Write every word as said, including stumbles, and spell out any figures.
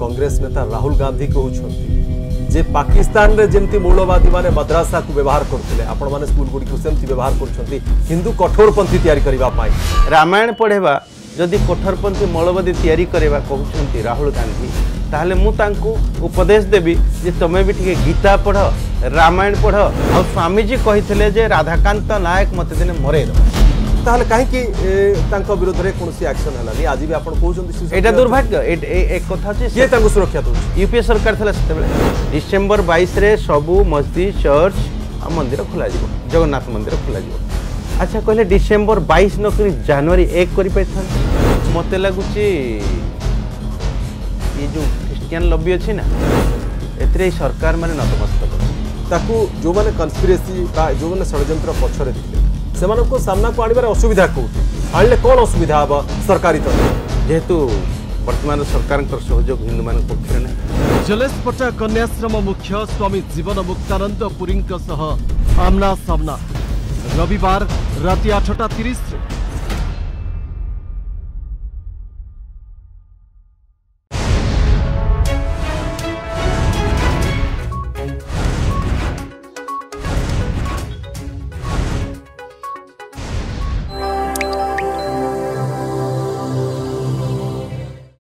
कांग्रेस नेता राहुल गांधी कहते जे पाकिस्तान रे जमती मौलवादी माने मद्रासा को व्यवहार करते आपण माने स्कूल गुडी को सेमती व्यवहार करछंती हिंदू कठोरपंथी तैयारी करबा पाई रामायण पढ़ेबा जदि कठोरपंथी मौलवादी तैयारी करबा कहउछंती राहुल गांधी ताहले मु तांको उपदेश देबी जे तमे भी ठीक गीता पढ़ो रामायण पढ़ो और स्वामी जी कहिथिले जे राधाकांत नायक मते दिने मरे ताहले काहे कि तांको विरोध रे कोनसी एक्शन हलानी आज भी आपण कहउछंती एटा दुर्भाग्य एक कथा जे जे तांको सुरक्षा दउ यूपीए सरकार थला सेतेबेले डिसेंबर बाईस रे सबु मस्जिद चर्च आ मंदिर खुला जिवो जगन्नाथ मंदिर खुला जिवो अच्छा कहले डिसेंबर बाईस न करी जनवरी एक करी पे था मते लागुची ये जो क्रिश्चियन लॉबी अच्छी ना एतरे सरकार माने नतमस्तक ताकू जो माने कन्स्पिरेसी जो माने षडयंत्र पछरे दिले सेमानको सामना को आनिबार असुविधा कोथि आले कोन असुविधा बा सरकारी तंत्र जेतु वर्तमान सरकार कर सहयोग हिंदू मान पक्षरे ना जलेशपटा कन्याश्रम मुख्य स्वामी जीवन मुक्तानंद पुरी सह आमना सामना रविवार राति आठटा तीस